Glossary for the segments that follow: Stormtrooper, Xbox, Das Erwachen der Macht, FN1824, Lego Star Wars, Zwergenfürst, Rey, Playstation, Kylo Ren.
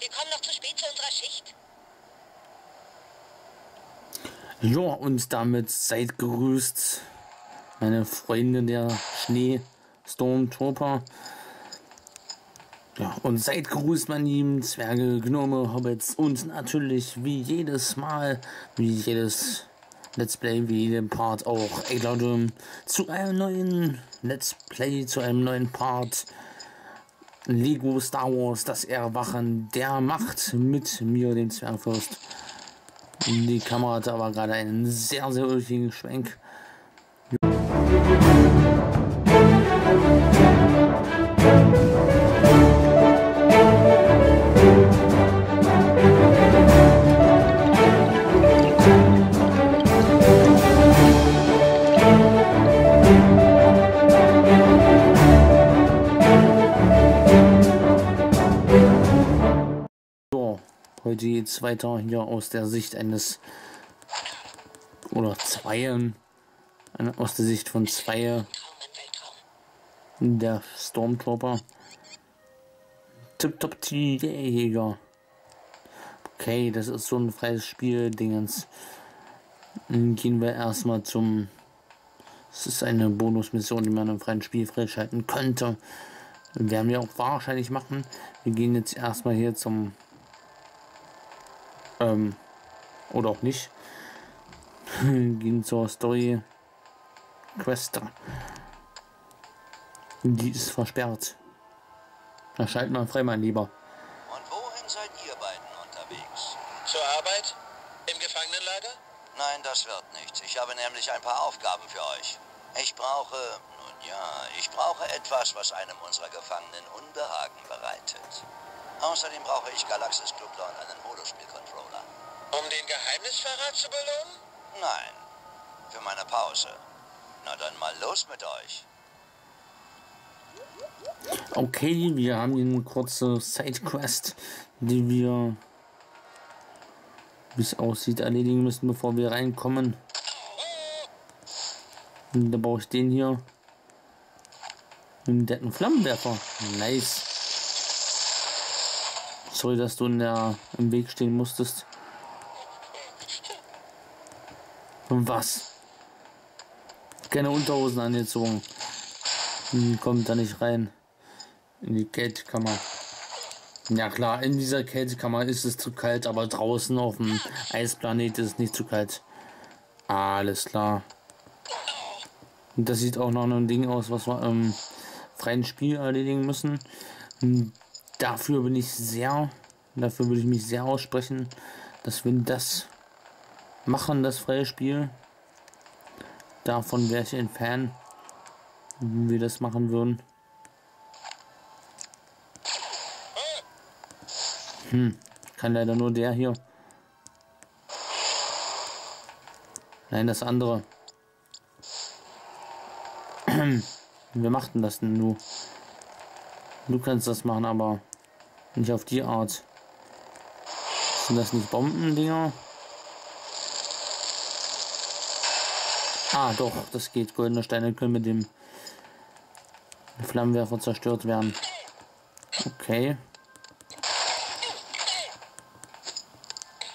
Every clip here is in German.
Wir kommen noch zu spät zu unserer Schicht. Ja, und damit seid gegrüßt, meine Freunde der Schneestormtrooper. Ja, und seid gegrüßt, meine lieben Zwerge, Gnome, Hobbits und natürlich wie jedes Mal, wie jedes Let's Play, wie jedem Part auch Eglodum zu einem neuen Let's Play, zu einem neuen Part Lego Star Wars, das Erwachen der Macht mit mir, dem Zwergenfürst. Die Kamera hat aber gerade einen sehr, sehr ulkigen Schwenk. Heute geht es weiter hier aus der Sicht eines oder Zweien, aus der Sicht von Zweien der Stormtrooper. Tipptopp Jäger. Okay, das ist so ein freies Spiel, Dingens. Dann gehen wir erstmal zum. Es ist eine Bonusmission, die man im freien Spiel freischalten könnte. Werden wir auch wahrscheinlich machen. Wir gehen jetzt erstmal hier zum. Oder auch nicht. Gehen zur Story Quest. Die ist versperrt. Da schalten wir frei, mein Lieber. Und wohin seid ihr beiden unterwegs? Zur Arbeit? Im Gefangenenlager? Nein, das wird nichts. Ich habe nämlich ein paar Aufgaben für euch. Ich brauche, nun ja, ich brauche etwas, was einem unserer Gefangenen Unbehagen bereitet. Außerdem brauche ich Galaxis Clubler und einen Holospiel-Controller. Um den Geheimnisverrat zu belohnen? Nein, für meine Pause. Na dann mal los mit euch. Okay, wir haben hier eine kurze Sidequest, die wir, wie es aussieht, erledigen müssen, bevor wir reinkommen. Und da brauche ich den hier. Und der hat einen Flammenwerfer. Nice. Sorry, dass du im Weg stehen musstest. Und was? Keine Unterhosen angezogen. Kommt da nicht rein. In die Kältekammer. Ja klar, in dieser Kältekammer ist es zu kalt, aber draußen auf dem Eisplanet ist es nicht zu kalt. Alles klar. Und das sieht auch noch ein Ding aus, was wir im freien Spiel erledigen müssen. Dafür würde ich mich sehr aussprechen, dass wir das machen, das freie Spiel. Davon wäre ich ein Fan, wenn wir das machen würden. Kann leider nur der hier. Nein, das andere. Wir machten das denn nur. Du kannst das machen, aber nicht auf die Art. Sind das nicht Bombendinger? Ah, doch, das geht. Goldene Steine können mit dem Flammenwerfer zerstört werden. Okay.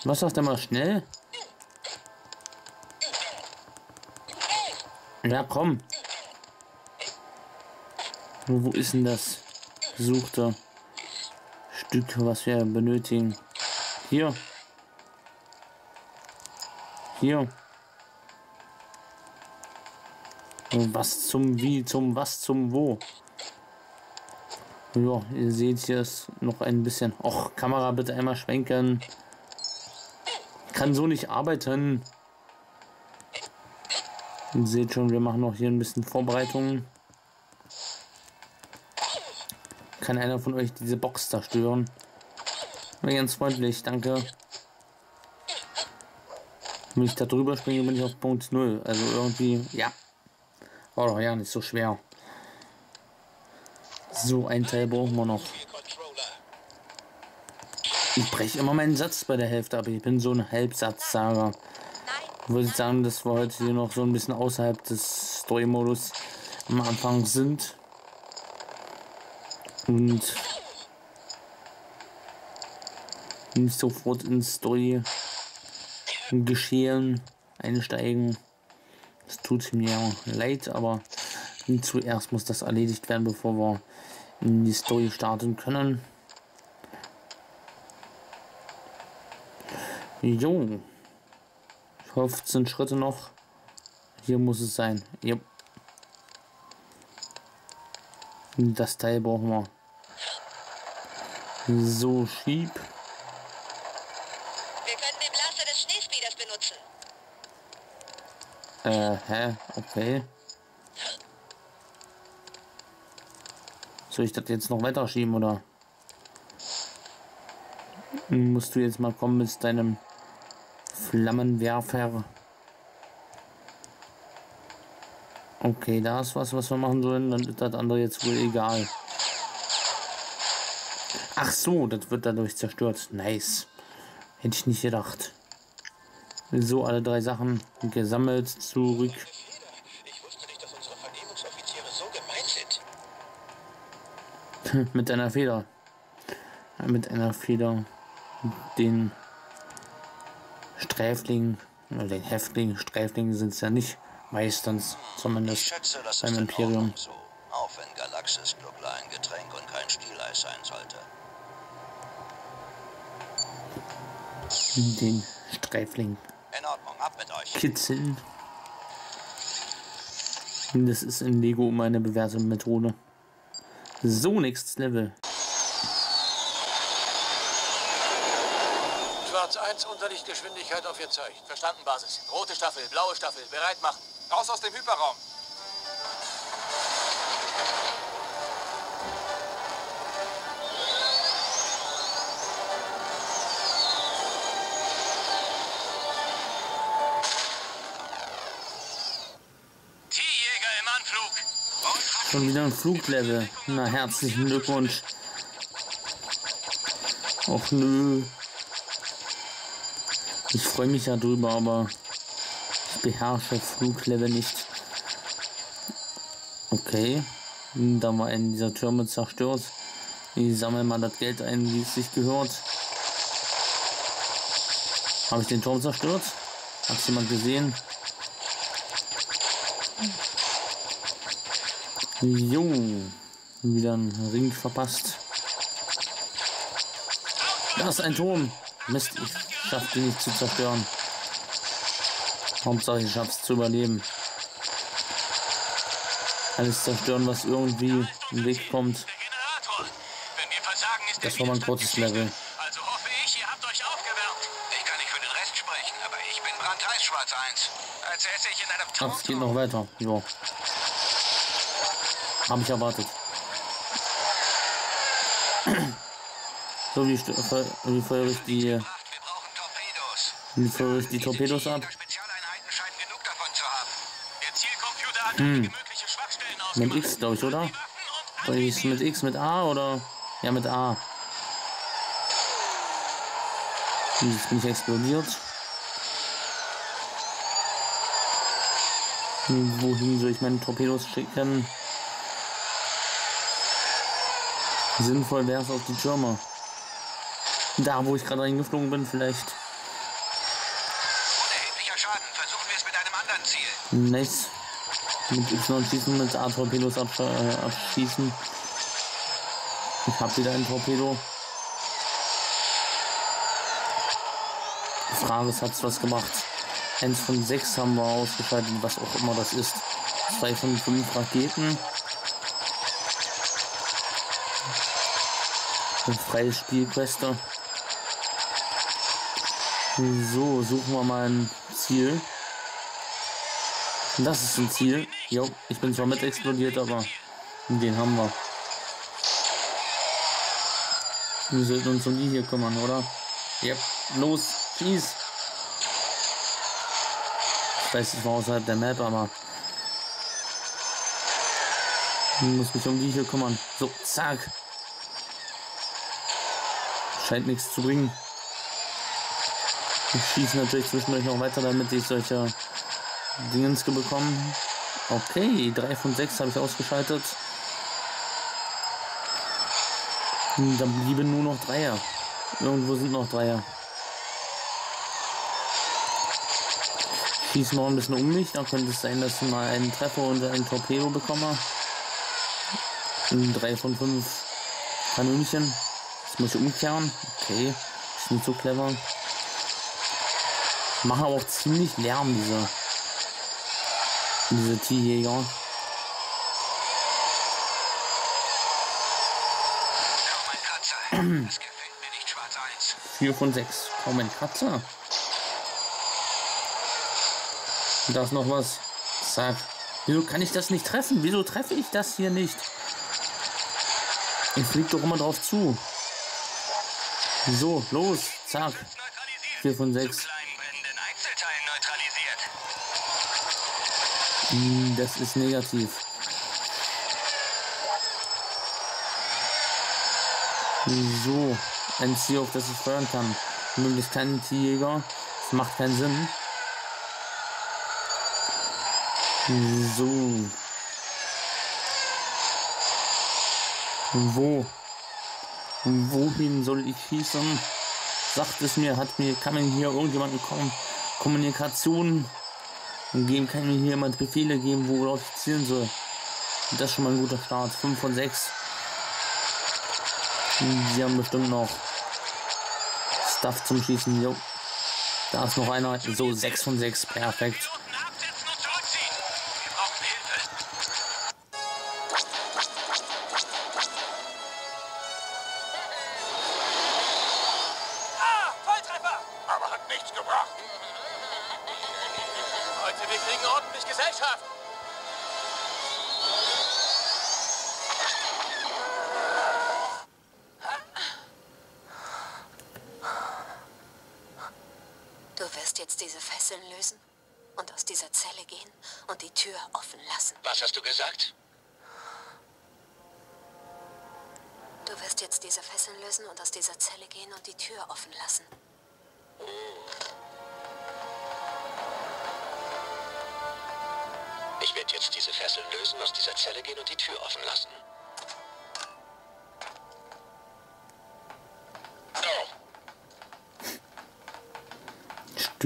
Was sagt er mal schnell? Ja, komm. Wo ist denn das gesuchte Stück, was wir benötigen? Hier. Hier. Was zum Wie, zum Was, zum Wo. Ja, ihr seht hier ist noch ein bisschen. Och, Kamera bitte einmal schwenken. Kann so nicht arbeiten. Ihr seht schon, wir machen noch hier ein bisschen Vorbereitungen. Kann einer von euch diese Box zerstören? Ganz freundlich, danke. Wenn ich da drüber springe, bin ich auf Punkt 0. Also irgendwie, ja. War doch ja nicht so schwer. So, ein Teil brauchen wir noch. Ich breche immer meinen Satz bei der Hälfte ab. Ich bin so ein Halbsatzsager. Würde ich sagen, dass wir heute hier noch so ein bisschen außerhalb des Story-Modus am Anfang sind. Und nicht sofort ins Story-Geschehen einsteigen. Es tut mir leid, aber zuerst muss das erledigt werden, bevor wir in die Story starten können. Jo. 15 Schritte noch. Hier muss es sein. Yep. Das Teil brauchen wir. So, schieb. Wir können den Blaster des Schneespeeders benutzen. Okay. Soll ich das jetzt noch weiter schieben, oder? Musst du jetzt mal kommen mit deinem Flammenwerfer? Okay, da ist was, was wir machen sollen. Dann ist das andere jetzt wohl egal. Ach so, das wird dadurch zerstört. Nice. Hätte ich nicht gedacht. So, alle drei Sachen gesammelt, zurück. Ich wusste nicht, dass unsere Vernehmungsoffiziere so gemein sind. Mit einer Feder. Mit einer Feder den Sträfling, oder den Häftling, Sträfling sind es ja nicht, meistens, zumindest ich schätze, das beim Imperium. So, auch wenn Galaxis-Globler ein Getränk und kein Stieleis sein sollte. Den Sträfling. In Ordnung, ab mit euch. Kitzeln. Das ist in Lego immer eine bewährte Methode. So, nächstes Level. Schwarz 1, Unterlichtgeschwindigkeit auf ihr Zeug. Verstanden, Basis. Rote Staffel, blaue Staffel, bereit machen. Raus aus dem Hyperraum. Schon wieder ein Fluglevel. Na, herzlichen Glückwunsch. Och nö. Ich freue mich ja drüber, aber ich beherrsche Fluglevel nicht. Okay. Da war einen dieser Türme zerstört. Ich sammle mal das Geld ein, wie es sich gehört. Habe ich den Turm zerstört? Hat es jemand gesehen? Jo, wieder einen Ring verpasst. Da ist ein Turm. Mist, ich schaff die nicht zu zerstören. Hauptsache ich schaff's zu überleben. Alles zerstören, was irgendwie im Weg kommt. Das war mal ein kurzes Level. Also hoffe ich, ihr habt euch aufgewärmt. Ich kann nicht für den Rest sprechen, aber ich bin brandheiß, Schwarz 1. Als esse ich in einem Turm. Ach, es geht noch weiter. Jo. Habe ich erwartet. So, wie feuere ich die Torpedos ab? Mit X, glaube ich, oder? Mit X, mit A, oder? Ja, mit A. Jetzt bin ich explodiert. Wohin soll ich meine Torpedos schicken? Sinnvoll wäre es auf die Türme. Da, wo ich gerade reingeflogen bin, vielleicht. Unerheblicher Schaden. Versuchen wir es mit einem anderen Ziel. Nice. Mit Y schießen, mit A-Torpedos abschießen. Ich hab wieder ein Torpedo. Die Frage ist, hat's was gemacht? 1 von 6 haben wir ausgeschaltet, was auch immer das ist. 2 von 5 Raketen. Freie Spielqueste. So, suchen wir mal ein Ziel. Das ist ein Ziel. Jo, ich bin zwar mit explodiert, aber den haben wir. Wir sollten uns um die hier kümmern, oder? Ja, los, schieß! Ich weiß, ich war außerhalb der Map, aber ich muss mich um die hier kümmern. So, zack! Scheint nichts zu bringen. Ich schieße natürlich zwischendurch noch weiter, damit ich solche Dingenske bekomme. Okay, 3 von 6 habe ich ausgeschaltet. Da blieben nur noch 3er. Irgendwo sind noch Dreier. Schieß noch ein bisschen um mich, dann könnte es sein, dass ich mal einen Treffer und einen Torpedo bekomme. Und 3 von 5 Kanonchen. Jetzt muss ich umkehren. Okay, ist nicht so clever. Machen aber auch ziemlich Lärm, diese Tierjäger. Schau mal, Katze. 4 von 6. Oh, mein Katze. Da ist noch was. Zack. Wieso kann ich das nicht treffen? Wieso treffe ich das hier nicht? Ich fliege doch immer drauf zu. So, los. Zack. 4 von 6. Das ist negativ. So. Ein Ziel, auf das ich steuern kann. Möglichst keinen Tierjäger. Das macht keinen Sinn. So. Wo? Wohin soll ich schießen? Sagt es mir, kann mir hier irgendjemanden kommen? Kommunikation geben, kann mir hier jemand Befehle geben, worauf ich zielen soll. Das ist schon mal ein guter Start. 5 von 6. Die haben bestimmt noch Stuff zum Schießen. Jo. Da ist noch einer. So, 6 von 6. Perfekt.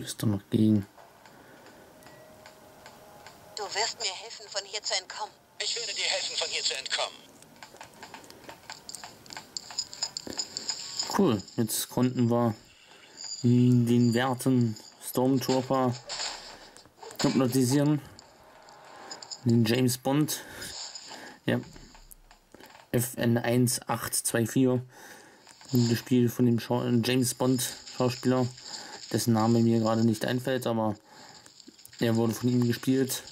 Stößt doch noch gegen. Du wirst mir helfen, von hier zu entkommen. Ich werde dir helfen, von hier zu entkommen. Cool, jetzt konnten wir den werten Stormtrooper hypnotisieren. Den James Bond. Ja. FN1824. Das Spiel von dem James Bond Schauspieler. Dessen Name mir gerade nicht einfällt, aber er wurde von ihm gespielt.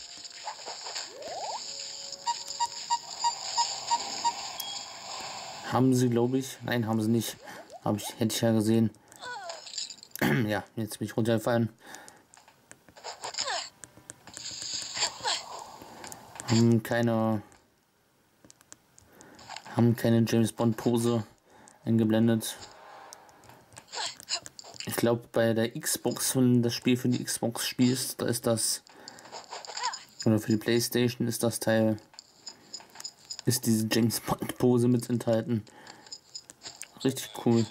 Haben sie, glaube ich. Nein, haben sie nicht. Hätte ich ja gesehen. Ja, jetzt bin ich runtergefallen. Haben keine James Bond Pose eingeblendet. Ich glaube, bei der Xbox, wenn das Spiel für die Xbox spielst, da ist das, oder für die Playstation ist das Teil, ist diese James Bond Pose mit enthalten. Richtig cool.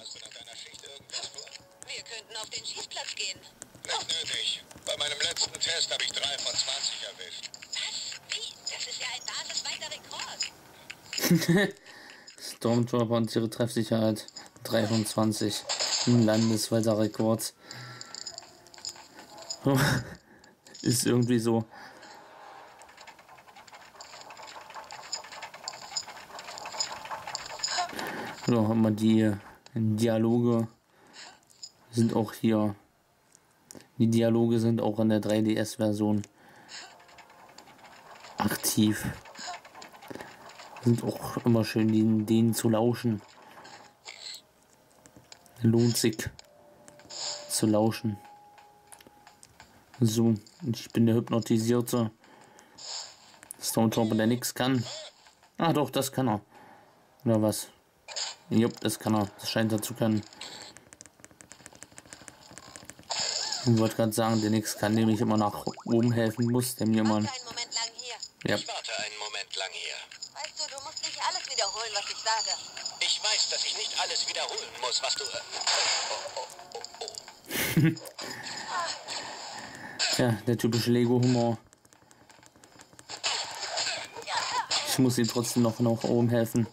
Wir könnten auf den Schießplatz gehen. Nicht nötig. Bei meinem letzten Test habe ich 3 von 20 erwischt. Was? Wie? Das ist ja ein basisweiter Rekord. Stormtrooper und ihre Treffsicherheit. 3 von 20. Landesweiter Rekord. Ist irgendwie so. So, haben wir die Dialoge. Sind auch hier. Die Dialoge sind auch in der 3DS-Version aktiv. Sind auch immer schön, denen zu lauschen. Lohnt sich zu lauschen. So, ich bin der Hypnotisierte. Stormtrooper, der nichts kann. Ah doch, das kann er. Oder was? Jupp, das kann er. Das scheint er zu können. Ich wollte gerade sagen, der nichts kann, dem ich immer nach oben helfen muss, der mir immer... Ich warte einen Moment lang hier. Ja. Weißt du musst nicht alles wiederholen, was ich sage. Ich weiß, dass ich nicht alles wiederholen muss, was du... Ja, der typische Lego-Humor. Ich muss ihm trotzdem noch nach oben helfen.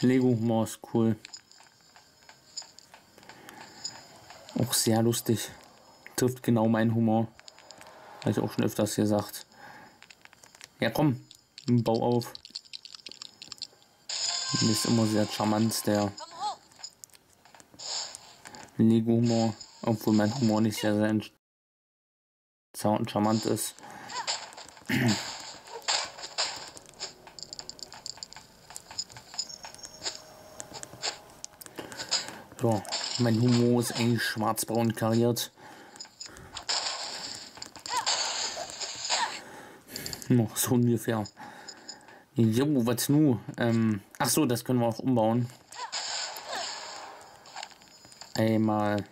Lego-Humor ist cool. Auch sehr lustig. Trifft genau meinen Humor. Habe ich auch schon öfters gesagt. Ja komm, bau auf. Der ist immer sehr charmant, der Lego-Humor. Obwohl mein Humor nicht sehr, sehr charmant ist. So, mein Humor ist eigentlich schwarzbraun kariert. Noch so ungefähr. Jo, was nu? Ach so, das können wir auch umbauen. Einmal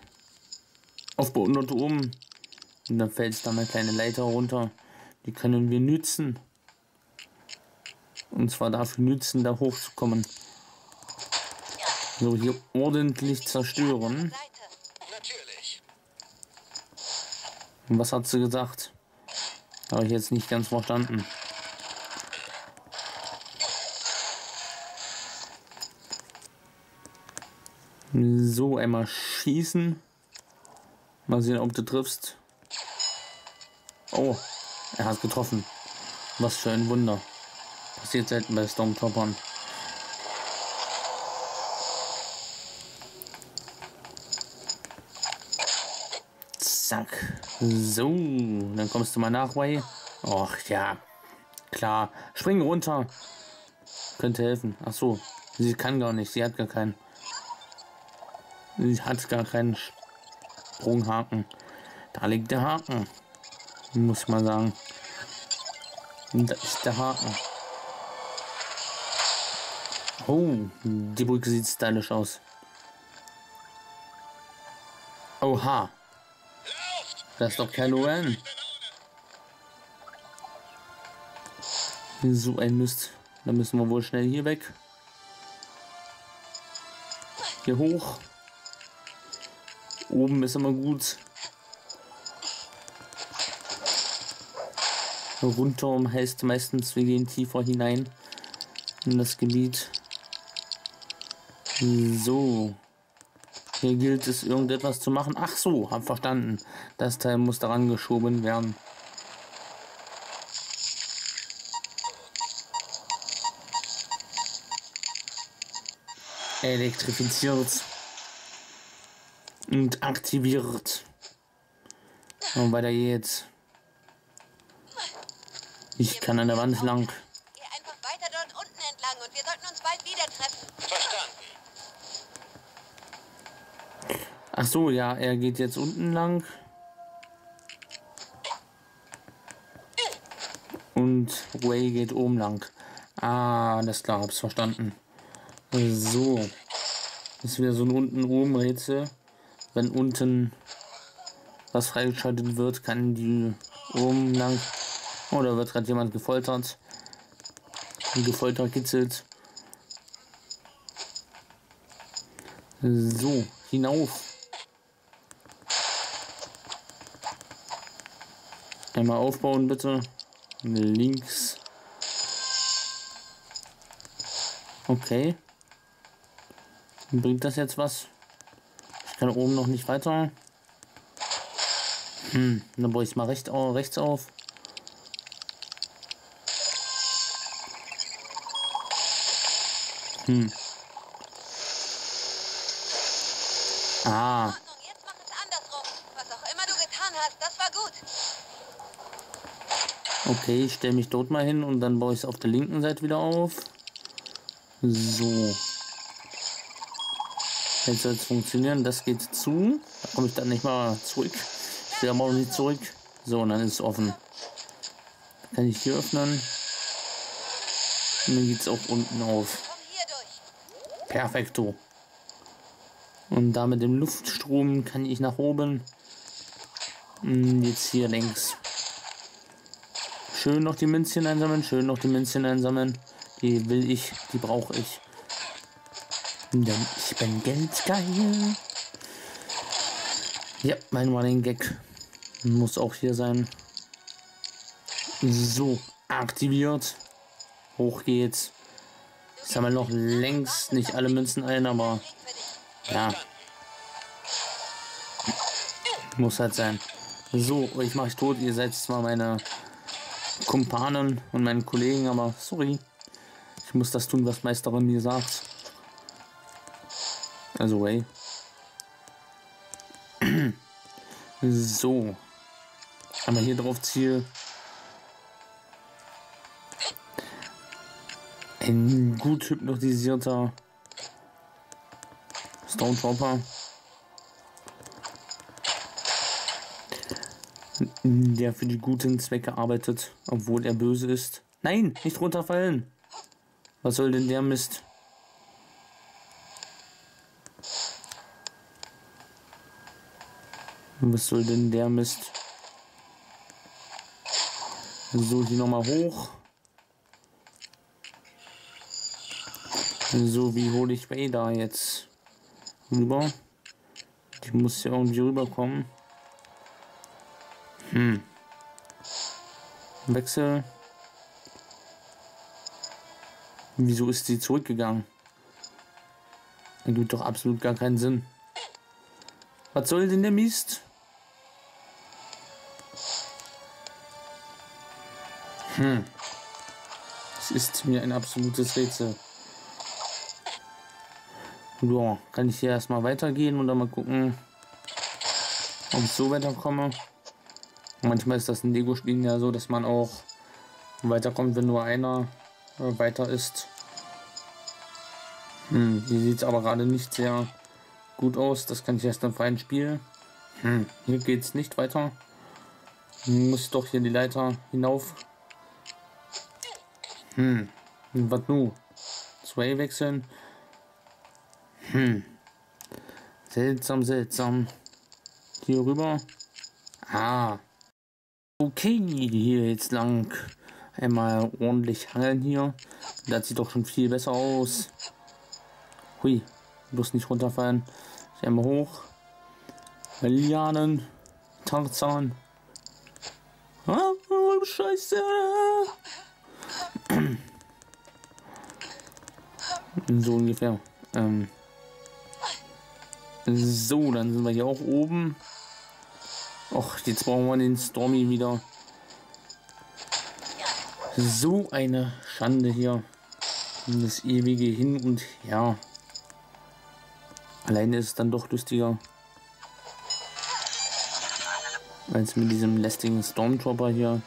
aufbauen und oben. Und dann fällt es dann eine kleine Leiter runter. Die können wir nützen. Und zwar dafür nützen, da hochzukommen. So, hier ordentlich zerstören. Natürlich. Und was hat sie gesagt? Habe ich jetzt nicht ganz verstanden. So, einmal schießen. Mal sehen, ob du triffst. Oh, er hat getroffen. Was für ein Wunder. Passiert selten bei Stormtroopern. Zack. So, dann kommst du mal nach, Rey. Och ja, klar. Spring runter. Könnte helfen. Ach so, sie kann gar nicht. Sie hat gar keinen. Sie hat gar keinen Sprunghaken. Da liegt der Haken. Muss man sagen. Da ist der Haken. Oh, die Brücke sieht stylisch aus. Oha. Das ist doch Kylo Ren. So ein Mist. Da müssen wir wohl schnell hier weg. Hier hoch. Oben ist immer gut. Rundum heißt meistens, wir gehen tiefer hinein in das Gebiet. So. Hier gilt es, irgendetwas zu machen. Ach so, hab verstanden. Das Teil muss daran geschoben werden. Elektrifiziert. Und aktiviert. Und weiter geht's. Ich kann an der Wand lang. Geh einfach weiter dort unten entlang und wir sollten uns bald wieder treffen. Verstanden. Ach so, ja, er geht jetzt unten lang. Und Rey geht oben lang. Ah, das klar, hab's verstanden. So. Das ist wieder so ein Unten-Oben-Rätsel. Wenn unten was freigeschaltet wird, kann die oben lang. Oh, da wird gerade jemand gefoltert. Gefoltert kitzelt. So, hinauf. Einmal aufbauen bitte. Links. Okay. Bringt das jetzt was? Ich kann oben noch nicht weiter. Dann baue ich mal rechts auf. Ah. Jetzt mach es andersrum. Was auch immer du getan hast, das war gut. Okay, ich stelle mich dort mal hin und dann baue ich es auf der linken Seite wieder auf. So. Jetzt soll es funktionieren. Das geht zu. Da komme ich dann nicht mal zurück. Ich will aber auch nicht zurück. So, und dann ist es offen. Kann ich hier öffnen. Und dann geht es auch unten auf. Perfekto. Und da mit dem Luftstrom kann ich nach oben. Und jetzt hier längs. Schön noch die Münzchen einsammeln, schön noch die Münzchen einsammeln. Die will ich, die brauche ich. Denn ich bin geldgeil. Ja, mein Running Gag muss auch hier sein. So, aktiviert. Hoch geht's. Ich sammle noch längst nicht alle Münzen ein, aber ja. Muss halt sein. So, euch mache ich tot. Ihr seid zwar meine Kumpanen und meinen Kollegen, aber sorry. Ich muss das tun, was Meisterin mir sagt. Also, Rey. So. Einmal hier drauf ziehe. Ein gut hypnotisierter Stormtrooper. Der für die guten Zwecke arbeitet, obwohl er böse ist. Nein, nicht runterfallen. Was soll denn der Mist? Was soll denn der Mist? So, hier nochmal hoch. So, wie hole ich Rey da jetzt rüber? Die muss ja irgendwie rüberkommen. Hm. Wechsel. Wieso ist sie zurückgegangen? Das gibt doch absolut gar keinen Sinn. Was soll denn der Mist? Hm. Es ist mir ein absolutes Rätsel. Ja, kann ich hier erstmal weitergehen und dann mal gucken, ob ich so weiterkomme. Manchmal ist das in Lego-Spielen ja so, dass man auch weiterkommt, wenn nur einer weiter ist. Hm, hier sieht es aber gerade nicht sehr gut aus. Das kann ich erst im freien Spiel. Hm, hier geht es nicht weiter. Muss ich doch hier die Leiter hinauf. Hm, was nun? Zwei wechseln. Hm. Seltsam, seltsam. Hier rüber. Ah. Okay, hier jetzt lang. Einmal ordentlich hangeln hier. Das sieht doch schon viel besser aus. Hui. Bloß nicht runterfallen. Einmal hoch. Lianen. Tarzan. Ah, oh, Scheiße. So ungefähr. So, dann sind wir hier auch oben. Och, jetzt brauchen wir den Stormy wieder. So eine Schande hier. Das ewige Hin und Her. Alleine ist es dann doch lustiger. Als mit diesem lästigen Stormtrooper hier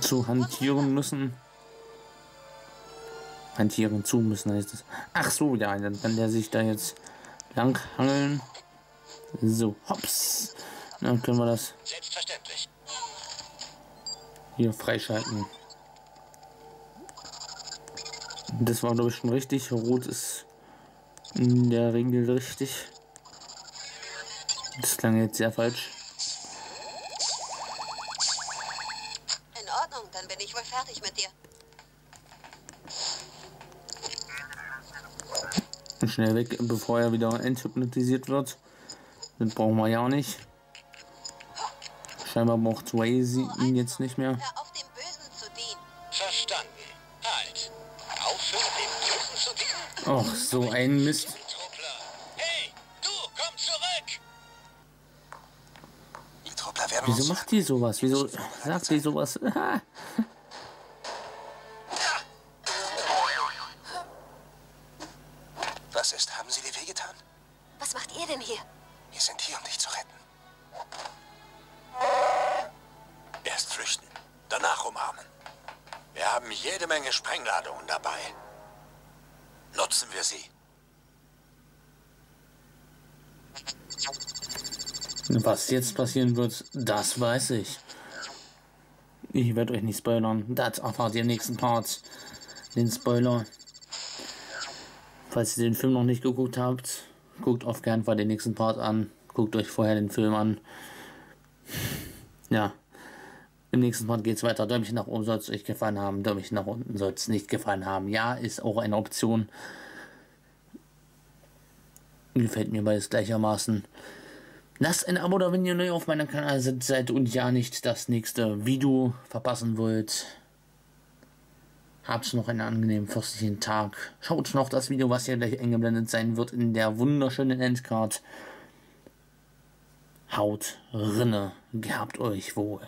zu hantieren müssen. Hantieren zu müssen heißt es. Ach so, ja, dann kann der sich da jetzt lang hangeln. So, hops. Dann können wir das hier freischalten. Das war, glaube ich, schon richtig. Rot ist in der Regel richtig. Das klang jetzt sehr falsch. In Ordnung, dann bin ich wohl fertig mit dir. Und schnell weg, bevor er wieder enthypnotisiert wird. Das brauchen wir ja nicht. Scheinbar braucht Rey ihn jetzt nicht mehr. Ach, so ein Mist. Wieso macht die sowas? Wieso sagt die sowas? Was ist? Haben Sie dir wehgetan? Was macht ihr denn hier? Wir sind hier, um dich zu retten. Erst flüchten, danach umarmen. Wir haben jede Menge Sprengladungen dabei. Nutzen wir sie. Was jetzt passieren wird, das weiß ich. Ich werde euch nicht spoilern. Das erfahrt ihr im nächsten Part. Den Spoiler. Falls ihr den Film noch nicht geguckt habt, guckt auf keinen Fall den nächsten Part an. Guckt euch vorher den Film an. Ja. Im nächsten Part geht es weiter. Däumchen nach oben soll es euch gefallen haben. Däumchen nach unten soll es nicht gefallen haben. Ja, ist auch eine Option. Gefällt mir beides gleichermaßen. Lasst ein Abo da, wenn ihr neu auf meinem Kanal seid und ja nicht das nächste Video verpassen wollt. Habt noch einen angenehmen fürstlichen Tag. Schaut noch das Video, was hier gleich eingeblendet sein wird, in der wunderschönen Endcard. Haut rinne, gehabt euch wohl.